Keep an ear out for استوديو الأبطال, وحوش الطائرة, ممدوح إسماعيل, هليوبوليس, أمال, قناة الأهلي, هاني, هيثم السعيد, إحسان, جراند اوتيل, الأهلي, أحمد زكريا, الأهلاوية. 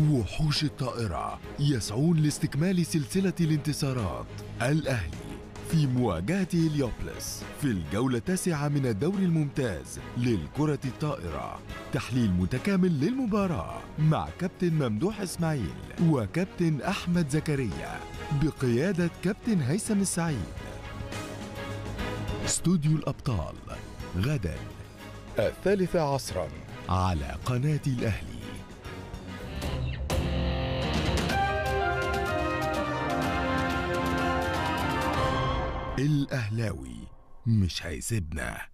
وحوش الطائرة يسعون لاستكمال سلسلة الانتصارات. الأهلي في مواجهة هليوبوليس في الجولة التاسعة من الدوري الممتاز للكرة الطائرة. تحليل متكامل للمباراة مع كابتن ممدوح إسماعيل وكابتن أحمد زكريا بقيادة كابتن هيثم السعيد. استوديو الأبطال غدا 15:00 على قناة الأهلي. الأهلاوي مش هيسيبنا.